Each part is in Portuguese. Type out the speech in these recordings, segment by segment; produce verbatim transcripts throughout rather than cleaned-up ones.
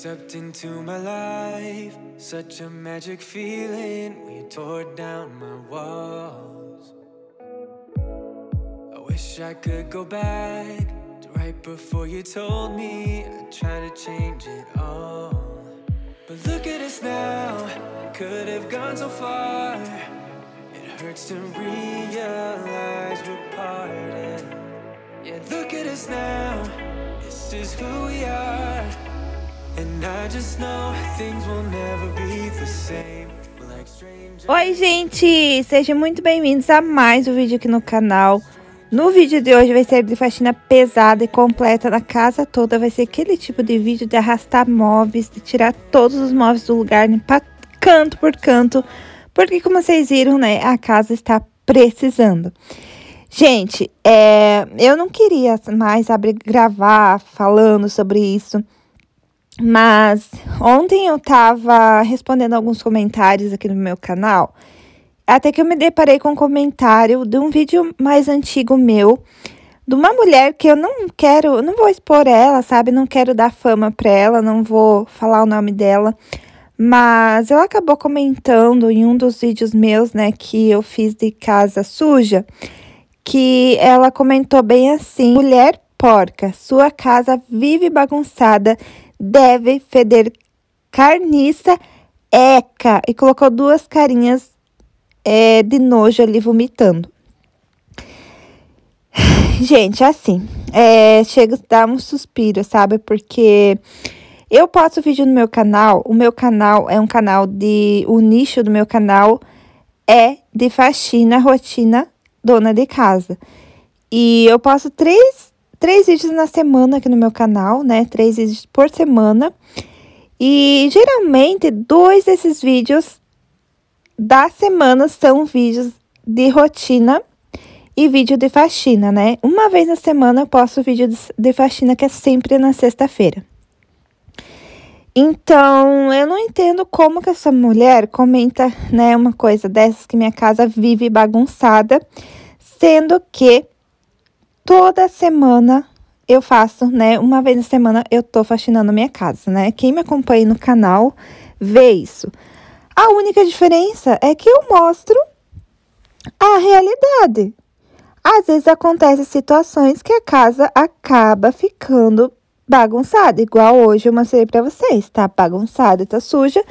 stepped into my life, such a magic feeling. We tore down my walls. I wish I could go back to right before you told me. I tried to change it all, but look at us now. Could have gone so far. It hurts to realize we're parted. Yeah, look at us now. This is who we are. Oi gente, sejam muito bem-vindos a mais um vídeo aqui no canal. No vídeo de hoje vai ser de faxina pesada e completa na casa toda. Vai ser aquele tipo de vídeo de arrastar móveis, de tirar todos os móveis do lugar, limpar canto por canto. Porque como vocês viram, né, a casa está precisando. Gente, é, eu não queria mais abrir, gravar falando sobre isso. Mas ontem eu tava respondendo alguns comentários aqui no meu canal, até que eu me deparei com um comentário de um vídeo mais antigo meu, de uma mulher que eu não quero, não vou expor ela, sabe? Não quero dar fama pra ela, não vou falar o nome dela, mas ela acabou comentando em um dos vídeos meus, né, que eu fiz de casa suja, que ela comentou bem assim: mulher porca, sua casa vive bagunçada, deve feder carniça, eca. E colocou duas carinhas é, de nojo ali vomitando. Gente, assim, é, chega a dar um suspiro, sabe? Porque eu posto vídeo no meu canal. O meu canal é um canal de... O nicho do meu canal é de faxina, rotina, dona de casa. E eu posto três... Três vídeos na semana aqui no meu canal, né? Três vídeos por semana. E, geralmente, dois desses vídeos da semana são vídeos de rotina e vídeo de faxina, né? Uma vez na semana eu posto vídeo de faxina, que é sempre na sexta-feira. Então, eu não entendo como que essa mulher comenta, né, uma coisa dessas, que minha casa vive bagunçada, sendo que toda semana eu faço, né? Uma vez na semana eu tô faxinando a minha casa, né? Quem me acompanha no canal vê isso. A única diferença é que eu mostro a realidade. Às vezes acontecem situações que a casa acaba ficando bagunçada. Igual hoje eu mostrei pra vocês, tá bagunçada, tá suja.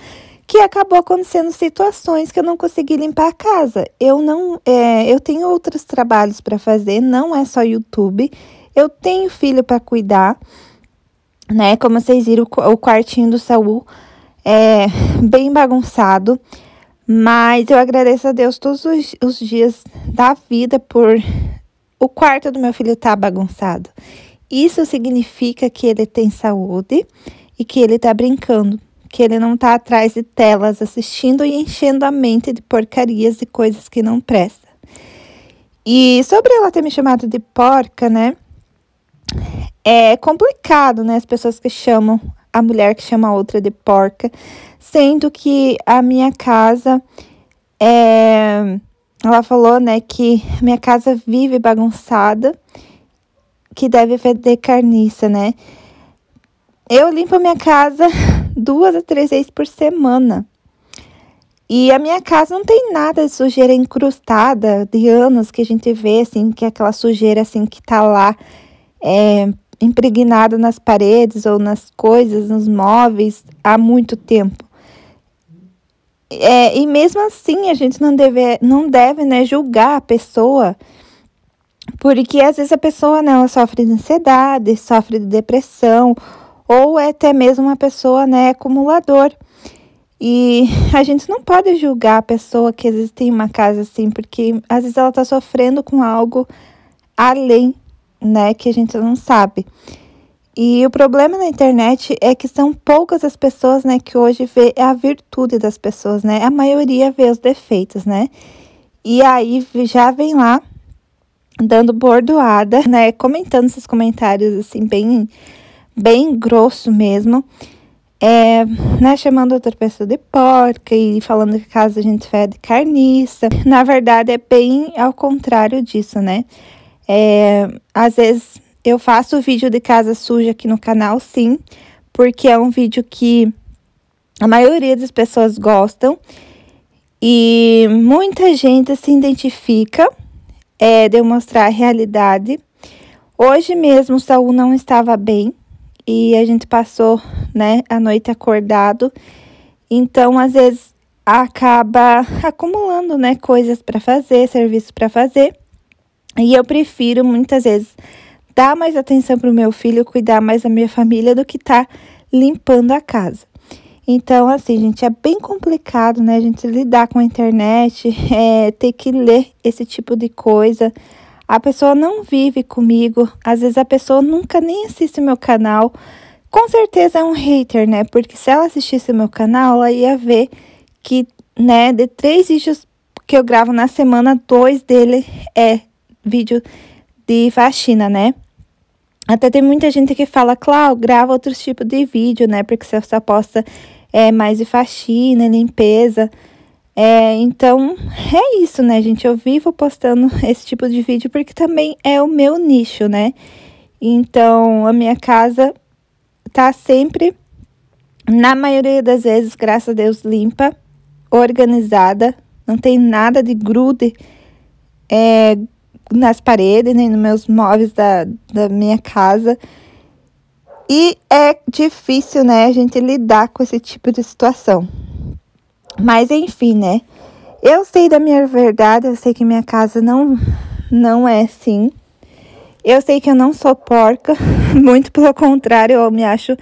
Que acabou acontecendo situações que eu não consegui limpar a casa. Eu não, é, eu tenho outros trabalhos para fazer, não é só YouTube. Eu tenho filho para cuidar, né? Como vocês viram, o quartinho do Saul é bem bagunçado. Mas eu agradeço a Deus todos os, os dias da vida por o quarto do meu filho tá bagunçado. Isso significa que ele tem saúde e que ele tá brincando. Que ele não tá atrás de telas assistindo e enchendo a mente de porcarias e coisas que não prestam. E sobre ela ter me chamado de porca, né? É complicado, né? As pessoas que chamam, a mulher que chama a outra de porca. Sendo que a minha casa, é, ela falou, né, que minha casa vive bagunçada, que deve feder carniça, né? Eu limpo a minha casa duas a três vezes por semana. E a minha casa não tem nada de sujeira incrustada de anos que a gente vê, assim, que é aquela sujeira, assim, que tá lá é, impregnada nas paredes ou nas coisas, nos móveis, há muito tempo. É, e mesmo assim, a gente não deve, não deve, né, julgar a pessoa, porque às vezes a pessoa, né, ela sofre de ansiedade, sofre de depressão, ou é até mesmo uma pessoa, né, acumulador. E a gente não pode julgar a pessoa que às vezes tem uma casa assim, porque às vezes ela tá sofrendo com algo além, né, que a gente não sabe. E o problema na internet é que são poucas as pessoas, né, que hoje vê a virtude das pessoas, né? A maioria vê os defeitos, né? E aí já vem lá dando bordoada, né, comentando esses comentários assim bem... bem grosso mesmo, é, né, chamando outra pessoa de porca e falando que a casa a gente fede carniça. Na verdade, é bem ao contrário disso, né? É, às vezes eu faço vídeo de casa suja aqui no canal, sim, porque é um vídeo que a maioria das pessoas gostam e muita gente se identifica, é, de mostrar a realidade. Hoje mesmo o Saul não estava bem e a gente passou, né, a noite acordado, então às vezes acaba acumulando, né, coisas para fazer, serviço para fazer, e eu prefiro muitas vezes dar mais atenção para o meu filho, cuidar mais da minha família do que tá limpando a casa. Então, assim, gente, é bem complicado, né, a gente lidar com a internet, é, ter que ler esse tipo de coisa. A pessoa não vive comigo, às vezes a pessoa nunca nem assiste o meu canal. Com certeza é um hater, né, porque se ela assistisse o meu canal, ela ia ver que, né, de três vídeos que eu gravo na semana, dois dele é vídeo de faxina, né. Até tem muita gente que fala, Clau, grava outros tipos de vídeo, né, porque você só posta é, mais de faxina, limpeza. É, então, é isso, né, gente, eu vivo postando esse tipo de vídeo porque também é o meu nicho, né. Então, a minha casa tá sempre, na maioria das vezes, graças a Deus, limpa, organizada, não tem nada de grude, é, nas paredes, nem nos meus móveis da, da minha casa. E é difícil, né, a gente lidar com esse tipo de situação. Mas, enfim, né, eu sei da minha verdade, eu sei que minha casa não, não é assim. Eu sei que eu não sou porca, muito pelo contrário, eu me acho...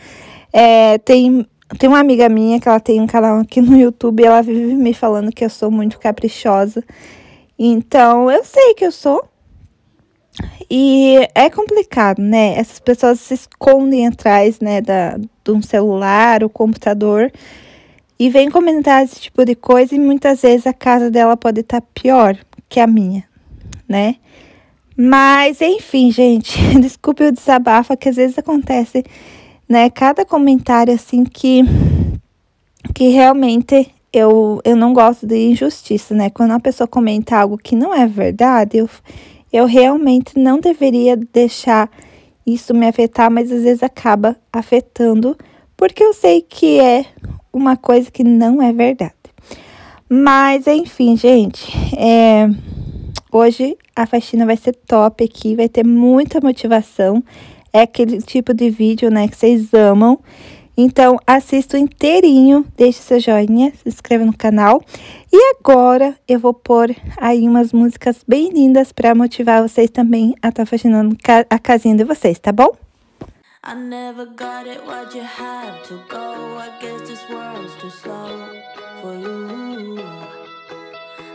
É, tem, tem uma amiga minha que ela tem um canal aqui no YouTube e ela vive me falando que eu sou muito caprichosa. Então, eu sei que eu sou. E é complicado, né? Essas pessoas se escondem atrás, né, da, de um celular, o computador, e vêm comentar esse tipo de coisa, e muitas vezes a casa dela pode estar pior que a minha, né? Mas, enfim, gente, desculpe o desabafo, que às vezes acontece, né, cada comentário, assim, que, que realmente... Eu, eu não gosto de injustiça, né? Quando uma pessoa comenta algo que não é verdade, eu, eu realmente não deveria deixar isso me afetar, mas às vezes acaba afetando, porque eu sei que é uma coisa que não é verdade. Mas, enfim, gente, é, hoje a faxina vai ser top aqui, vai ter muita motivação, é aquele tipo de vídeo, né, que vocês amam. Então, assista inteirinho, deixe seu joinha, se inscreva no canal. E agora eu vou pôr aí umas músicas bem lindas para motivar vocês também a estar faxinando a casinha de vocês, tá bom? I never got it, what you have to go. I guess this world's too slow for you.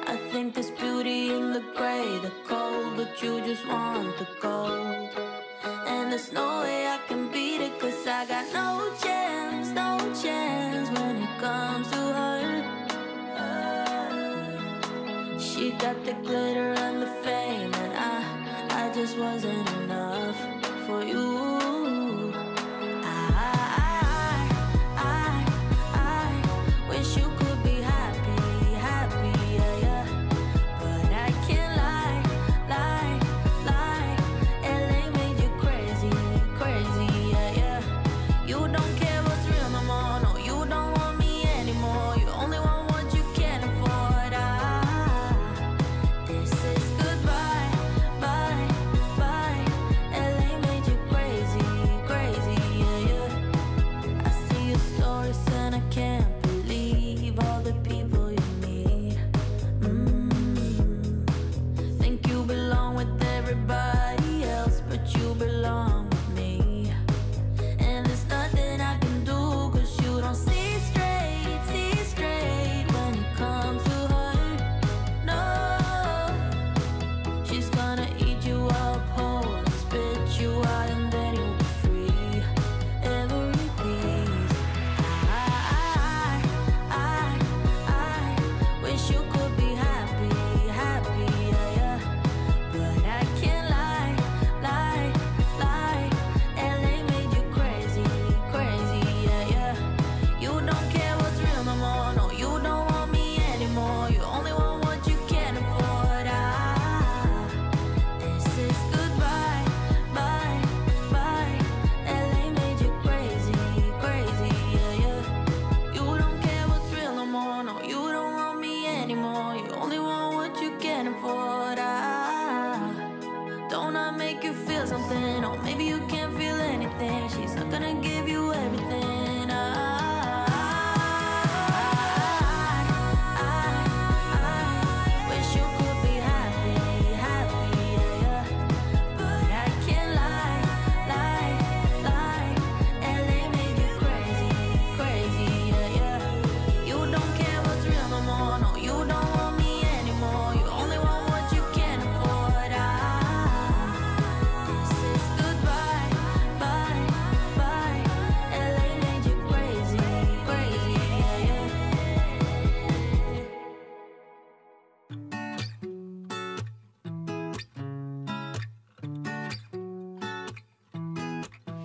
I think there's beauty in the gray, the cold, but you just want the gold. And there's no way I can beat it, cause I got no chance. No chance when it comes to her. She got the glitter and the fame, and I, I just wasn't enough for you. Bye.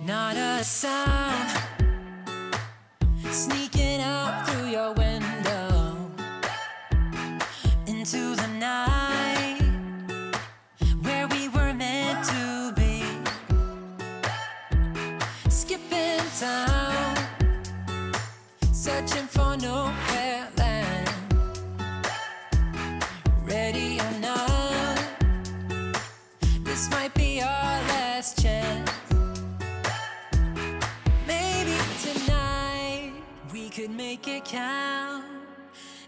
Not a sound sneaking out through your window into the night where we were meant to be, skipping town, searching for nowhere land, ready or not, this might be our last chance. Could make it count.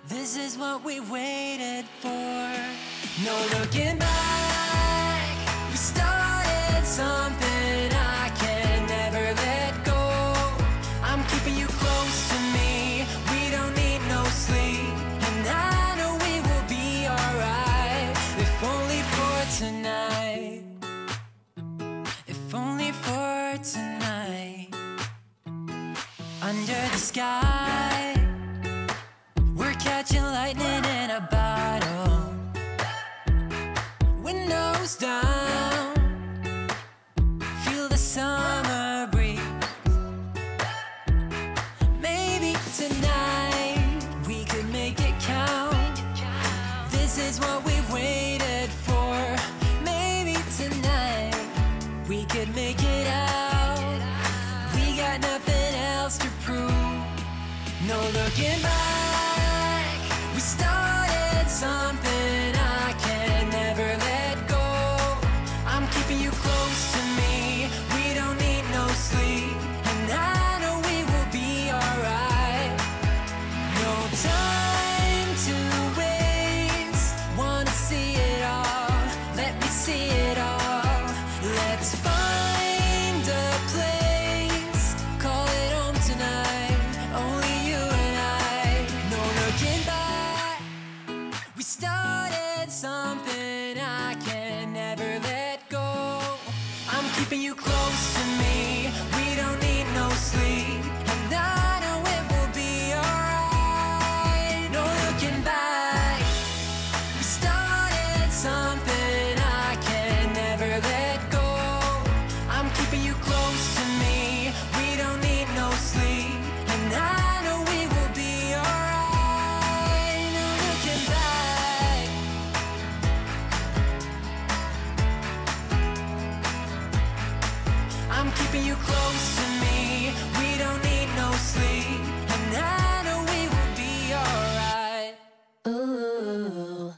This is what we waited for. No looking back. We started something I can never let go. I'm keeping you close to me. We don't need no sleep, and I know we will be alright. If only for tonight. If only for tonight. Under the sky, we're catching lightning in a bottle. Windows down, feel the summer breeze. Maybe tonight we could make it count. This is what we waited for. Maybe tonight we could make it out. We got nothing to prove. No looking back. We started something I can never let go. I'm keeping you close to me. We don't need no sleep, and I know we will be alright. No time to waste. Wanna see it all. Let me see it all. Let's find a place, call it something I can never let go. I'm keeping you close to me. We don't need no sleep, and I know it will be alright. No looking back. We started something I can never let go. I'm keeping you close to me. We don't need no sleep, and I know we will be alright. No looking back. I'm keeping you close to me. We don't need no sleep, and I know we will be alright. Ooh,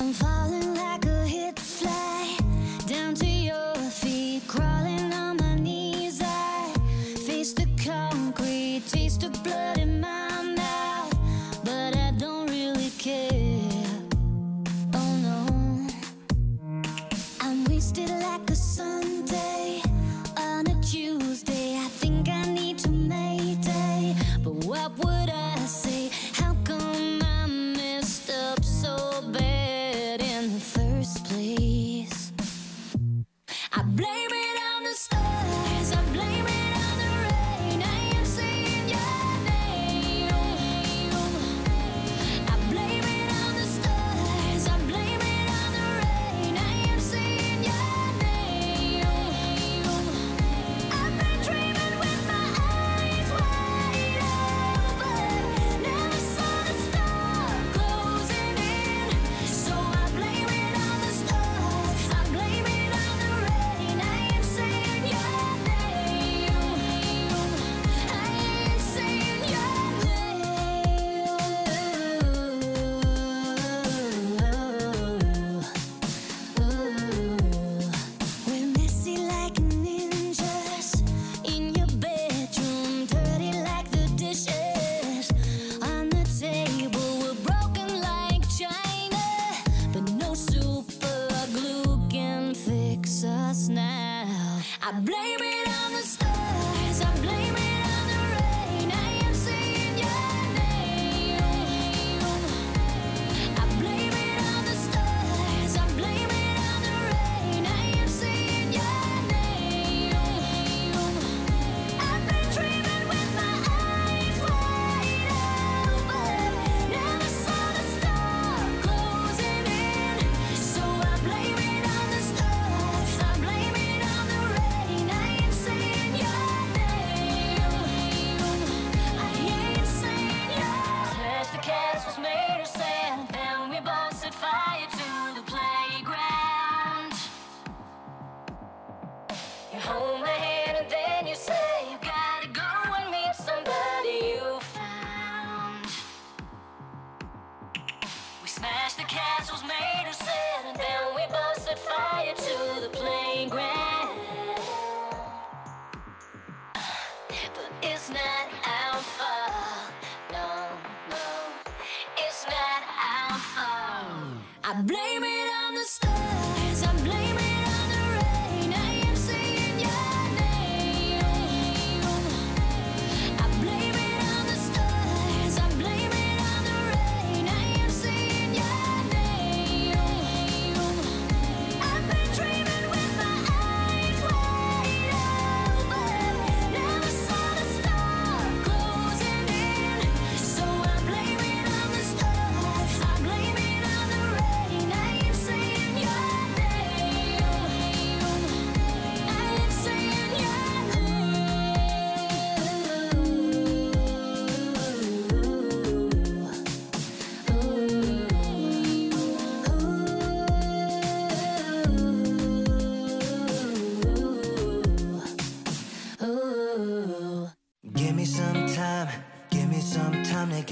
I'm falling like a hit fly down to your feet, crawling on my knees. I face the concrete, taste the blood in my mouth, but I don't really care. Oh no, I'm wasted like a Sunday. Tuesday, I think I need to Mayday, but what would I say? How come I messed up so bad in the first place? I blame it on the stars, I blame it on the rain. I am saying your name. I blame it on the stars, I blame it on the rain. I am saying your name. Blame it on the stars, I blame it on the rain. I am saying your hold my hand and then you say you gotta go and meet somebody you found. We smashed the castles, made a set, and then we both set fire to the playground. But it's not our fault, no, no, it's not our fault. I blame it on the stars, I blame it.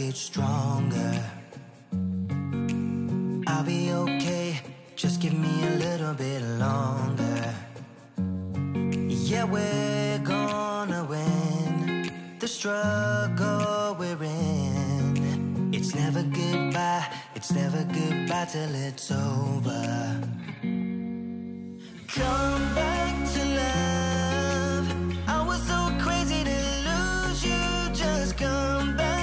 Get stronger. I'll be okay. Just give me a little bit longer. Yeah, we're gonna win the struggle we're in. It's never goodbye. It's never goodbye till it's over. Come back to love. I was so crazy to lose you. Just come back.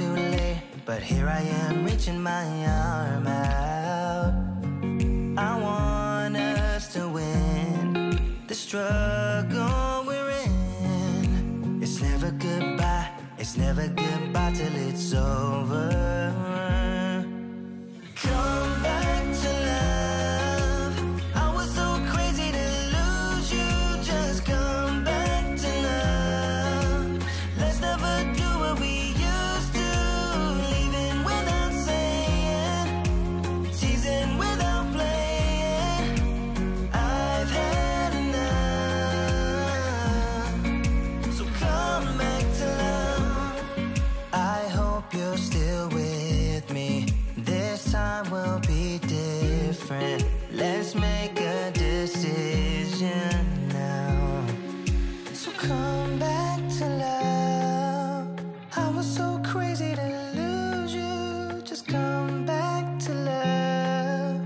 Too late, but here I am reaching my arm out. I want us to win the struggle we're in. It's never goodbye, it's never goodbye till it's over. Let's make a decision now. So come back to love. I was so crazy to lose you. Just come back to love.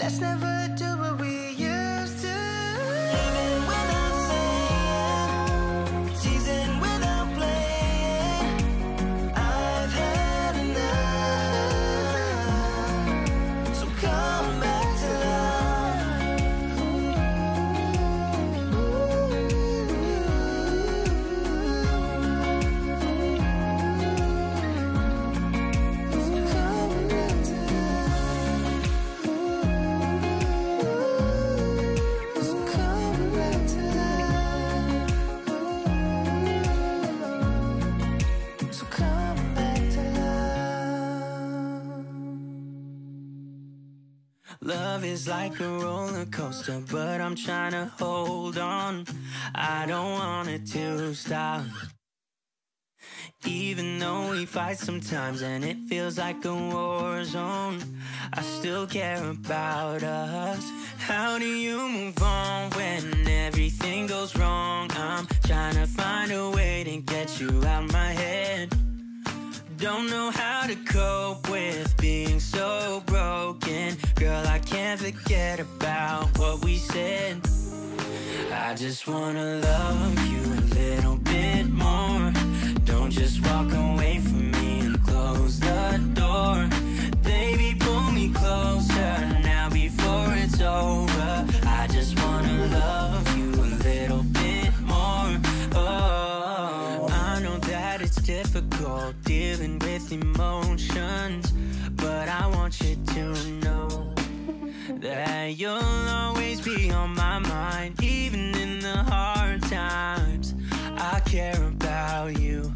Let's never do what we used to. Living without saying, season without playing. I've had enough. So come back. Love is like a roller coaster, but I'm trying to hold on. I don't want it to stop. Even though we fight sometimes and it feels like a war zone, I still care about us. How do you move on when everything goes wrong? I'm trying to find a way to get you out my head. Don't know how to cope with being so broken. Girl, I can't forget about what we said. I just wanna love you a little bit more. Don't just walk away from me and close the door. Baby, boy, emotions, but I want you to know that you'll always be on my mind. Even in the hard times, I care about you.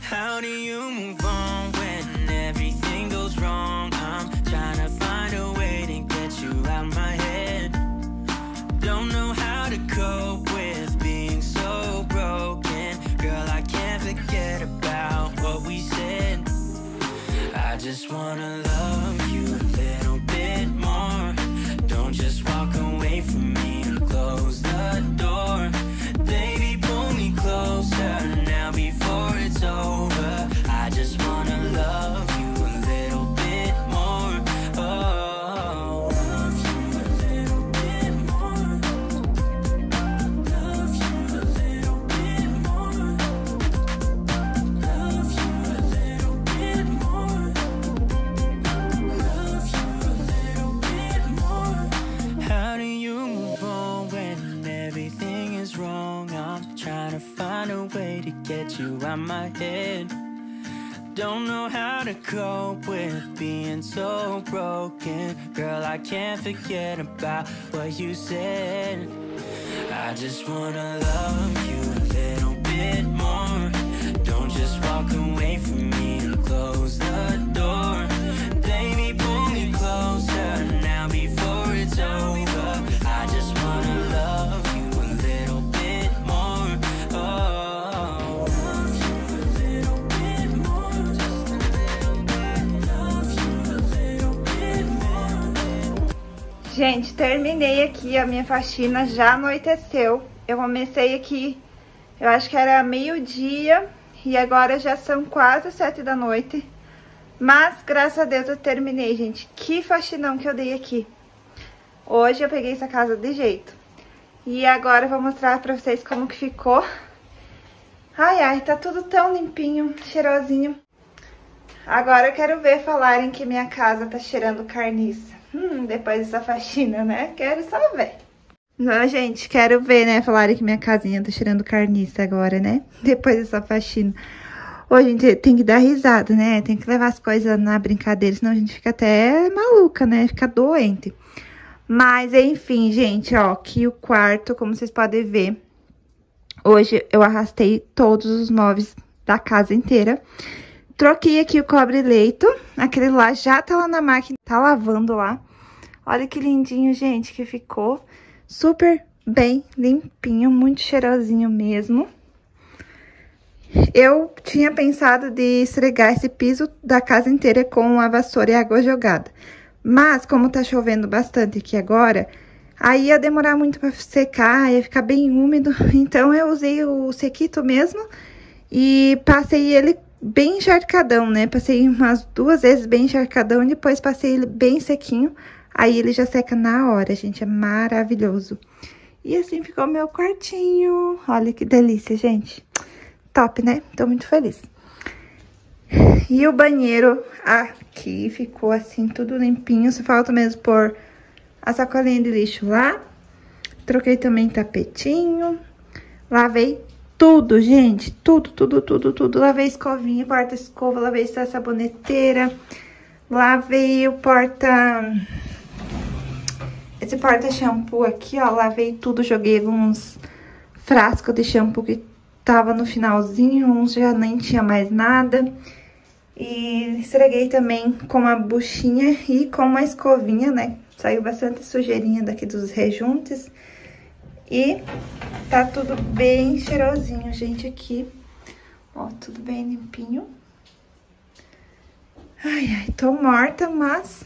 How do you move on when everything goes wrong? I'm trying to find a way to get you out my head. Don't know how to cope with being so broken. Girl, I can't forget about what we said. I just wanna love you a little bit more. Don't just walk away from me and close the door. Baby, pull me closer now before it's over. I just wanna love you a little bit more. Oh, love you a little bit more. Love you a little bit more. Love you a little bit more. Love you a little bit more. How do you move on when everything is wrong? Trying to find a way to get you out my head. Don't know how to cope with being so broken. Girl, I can't forget about what you said. I just wanna love you a little bit more. Don't just walk away from me and close the door. Baby, pull me closer now before it's over. I just wanna love you. Gente, terminei aqui a minha faxina, já anoiteceu. Eu comecei aqui, eu acho que era meio-dia e agora já são quase sete da noite. Mas, graças a Deus, eu terminei, gente. Que faxinão que eu dei aqui. Hoje eu peguei essa casa de jeito. E agora eu vou mostrar pra vocês como que ficou. Ai, ai, tá tudo tão limpinho, cheirosinho. Agora eu quero ver falarem que minha casa tá cheirando carniça. Hum, depois dessa faxina, né? Quero só ver. Não, gente, quero ver, né? Falaram que minha casinha tá cheirando carniça agora, né? Depois dessa faxina. Ô, a gente tem que dar risada, né? Tem que levar as coisas na brincadeira, senão a gente fica até maluca, né? Fica doente. Mas, enfim, gente, ó, aqui o quarto, como vocês podem ver, hoje eu arrastei todos os móveis da casa inteira. Troquei aqui o cobre-leito, aquele lá já tá lá na máquina, tá lavando lá. Olha que lindinho, gente, que ficou super bem limpinho, muito cheirosinho mesmo. Eu tinha pensado de esfregar esse piso da casa inteira com a vassoura e água jogada. Mas, como tá chovendo bastante aqui agora, aí ia demorar muito pra secar, ia ficar bem úmido. Então, eu usei o sequito mesmo e passei ele bem encharcadão, né? Passei umas duas vezes bem encharcadão e depois passei ele bem sequinho. Aí ele já seca na hora, gente. É maravilhoso. E assim ficou meu quartinho. Olha que delícia, gente. Top, né? Tô muito feliz. E o banheiro aqui ficou assim, tudo limpinho. Só falta mesmo pôr a sacolinha de lixo lá. Troquei também tapetinho. Lavei tudo, gente, tudo, tudo, tudo, tudo. Lavei escovinha, porta-escova, lavei essa saboneteira, lavei o porta... Esse porta-shampoo aqui, ó, lavei tudo, joguei uns frascos de shampoo que tava no finalzinho, uns já nem tinha mais nada. E esfreguei também com uma buchinha e com uma escovinha, né? Saiu bastante sujeirinha daqui dos rejuntes. E tá tudo bem cheirosinho, gente, aqui. Ó, tudo bem limpinho. Ai, ai, tô morta, mas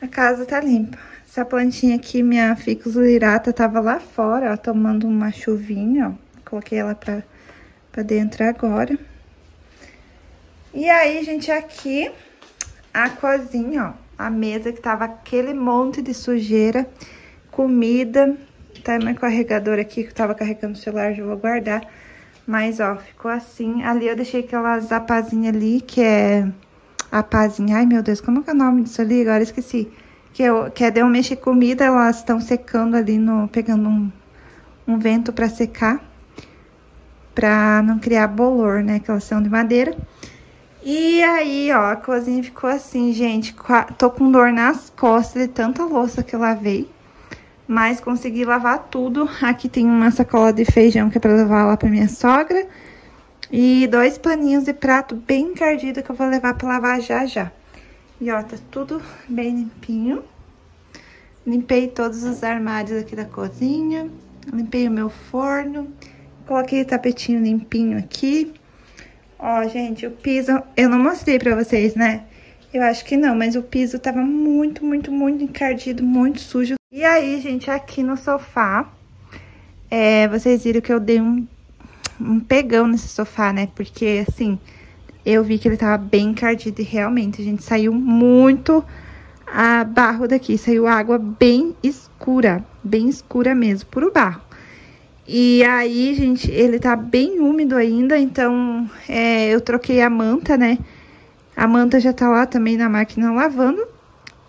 a casa tá limpa. Essa plantinha aqui, minha Ficus Lirata, tava lá fora, ó, tomando uma chuvinha, ó. Coloquei ela pra, pra dentro agora. E aí, gente, aqui a cozinha, ó. A mesa que tava aquele monte de sujeira, comida... Tá meu carregador aqui, que eu tava carregando o celular, já vou guardar. Mas, ó, ficou assim. Ali eu deixei aquelas apazinhas ali, que é... Apazinha, ai meu Deus, como que é o nome disso ali? Agora esqueci. Que, eu, que é de eu mexer comida, elas estão secando ali, no pegando um, um vento pra secar. Pra não criar bolor, né, que elas são de madeira. E aí, ó, a cozinha ficou assim, gente. Tô com dor nas costas de tanta louça que eu lavei. Mas consegui lavar tudo. Aqui tem uma sacola de feijão que é pra levar lá pra minha sogra. E dois paninhos de prato bem encardido que eu vou levar pra lavar já já. E ó, tá tudo bem limpinho. Limpei todos os armários aqui da cozinha. Limpei o meu forno. Coloquei o tapetinho limpinho aqui. Ó, gente, o piso... Eu não mostrei pra vocês, né? Eu acho que não, mas o piso tava muito, muito, muito encardido, muito sujo. E aí, gente, aqui no sofá... É, vocês viram que eu dei um... um pegão nesse sofá, né? Porque, assim, eu vi que ele tava bem encardido e realmente, gente, saiu muito a barro daqui. Saiu água bem escura, bem escura mesmo, puro barro. E aí, gente, ele tá bem úmido ainda, então é, eu troquei a manta, né? A manta já tá lá também na máquina lavando.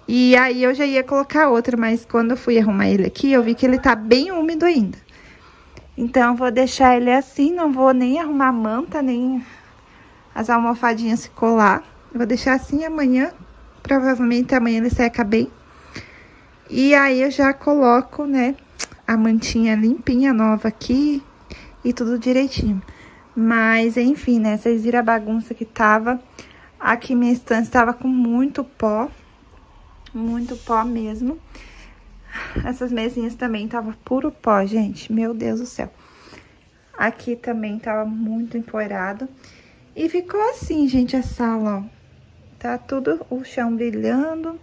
E aí eu já ia colocar outra, mas quando eu fui arrumar ele aqui, eu vi que ele tá bem úmido ainda. Então, vou deixar ele assim, não vou nem arrumar a manta, nem as almofadinhas colar. Eu vou deixar assim amanhã, provavelmente amanhã ele seca bem. E aí, eu já coloco, né, a mantinha limpinha, nova aqui e tudo direitinho. Mas, enfim, né, vocês viram a bagunça que tava. Aqui minha estante tava com muito pó, muito pó mesmo. Essas mesinhas também tava puro pó, gente. Meu Deus do céu. Aqui também tava muito empoeirado. E ficou assim, gente, a sala, ó. Tá tudo, o chão brilhando.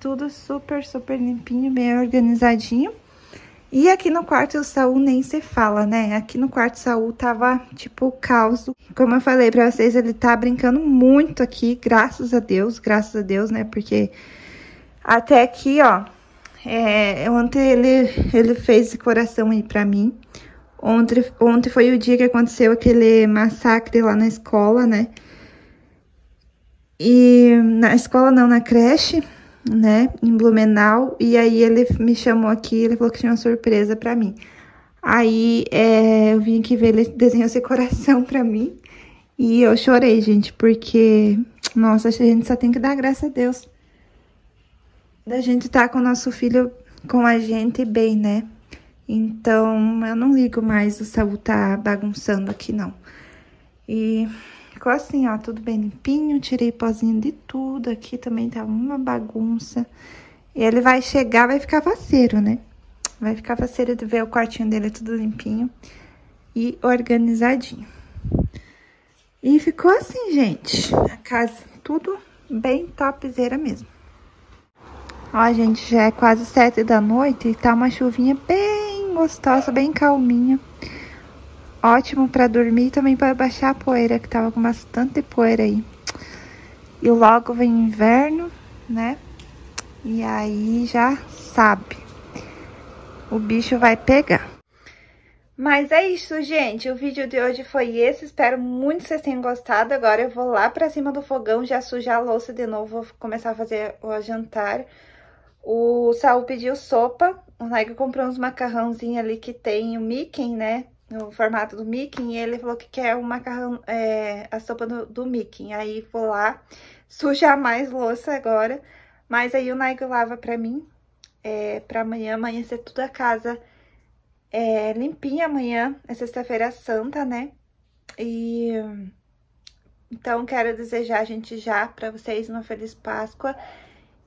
Tudo super, super limpinho, bem organizadinho. E aqui no quarto do Saul nem se fala, né? Aqui no quarto do Saul tava, tipo, o caos. Como eu falei pra vocês, ele tá brincando muito aqui. Graças a Deus, graças a Deus, né? Porque até aqui, ó... É, ontem ele, ele fez esse coração aí pra mim. Ontem, ontem foi o dia que aconteceu aquele massacre lá na escola, né? E na escola não, na creche, né? Em Blumenau. E aí ele me chamou aqui, ele falou que tinha uma surpresa pra mim. Aí é, eu vim aqui ver, ele desenhou esse coração pra mim. E eu chorei, gente, porque... Nossa, a gente só tem que dar graça a Deus. Da gente tá com o nosso filho, com a gente bem, né? Então, eu não ligo mais o Saul tá bagunçando aqui, não. E ficou assim, ó, tudo bem limpinho. Tirei pozinho de tudo. Aqui também tava uma bagunça. E ele vai chegar, vai ficar faceiro, né? Vai ficar faceiro de ver o quartinho dele tudo limpinho e organizadinho. E ficou assim, gente. A casa, tudo bem topzera mesmo. Ó, gente, já é quase sete da noite e tá uma chuvinha bem gostosa, bem calminha. Ótimo pra dormir e também pra baixar a poeira, que tava com bastante poeira aí. E logo vem inverno, né? E aí já sabe, o bicho vai pegar. Mas é isso, gente. O vídeo de hoje foi esse. Espero muito que vocês tenham gostado. Agora eu vou lá pra cima do fogão, já sujar a louça de novo. Vou começar a fazer o jantar. O Saul pediu sopa, o Naigo comprou uns macarrãozinhos ali que tem o Mickey, né, no formato do Mickey, e ele falou que quer o macarrão, é, a sopa do, do Mickey. Aí vou lá sujar mais louça agora, mas aí o Naigo lava pra mim, é, pra amanhã amanhecer toda a casa é, limpinha. Amanhã é sexta-feira santa, né, e então quero desejar a gente já pra vocês uma feliz Páscoa,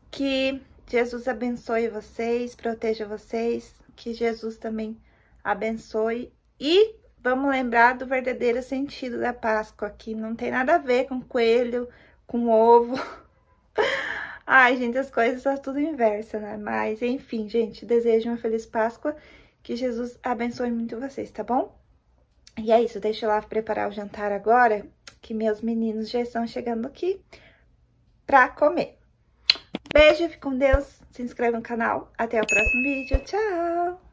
que... Jesus abençoe vocês, proteja vocês, que Jesus também abençoe. E vamos lembrar do verdadeiro sentido da Páscoa, que não tem nada a ver com coelho, com ovo. Ai, gente, as coisas são tudo inversa, né? Mas, enfim, gente, desejo uma feliz Páscoa, que Jesus abençoe muito vocês, tá bom? E é isso, deixa eu lá preparar o jantar agora, que meus meninos já estão chegando aqui pra comer. Beijo, fique com Deus, se inscreve no canal, até o próximo vídeo, tchau!